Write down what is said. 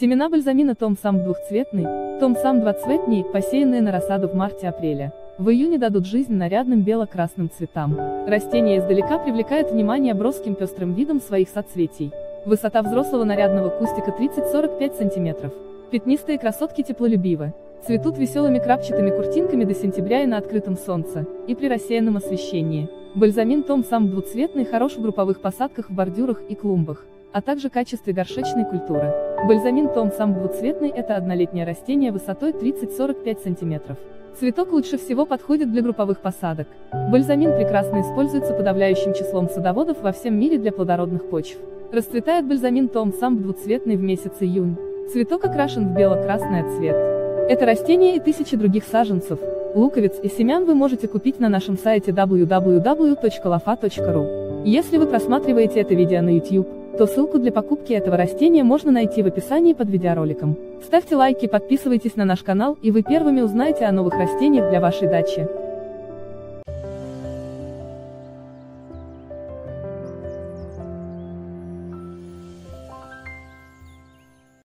Семена бальзамина Том Самб двухцветный, Том Самб двуцветный, посеянные на рассаду в марте-апреле, в июне дадут жизнь нарядным бело-красным цветам. Растение издалека привлекает внимание броским пестрым видом своих соцветий. Высота взрослого нарядного кустика 30-45 см. Пятнистые красотки теплолюбивы. Цветут веселыми крапчатыми куртинками до сентября и на открытом солнце, и при рассеянном освещении. Бальзамин Том Самб двуцветный хорош в групповых посадках в бордюрах и клумбах, а также в качестве горшечной культуры. Бальзамин Том Самб двуцветный – это однолетнее растение высотой 30-45 см. Цветок лучше всего подходит для групповых посадок. Бальзамин прекрасно используется подавляющим числом садоводов во всем мире для плодородных почв. Расцветает бальзамин Том Самб двуцветный в месяц июнь. Цветок окрашен в бело-красный цвет. Это растение и тысячи других саженцев, луковиц и семян вы можете купить на нашем сайте www.lafa.ru. Если вы просматриваете это видео на YouTube, то ссылку для покупки этого растения можно найти в описании под видеороликом. Ставьте лайки, подписывайтесь на наш канал, и вы первыми узнаете о новых растениях для вашей дачи.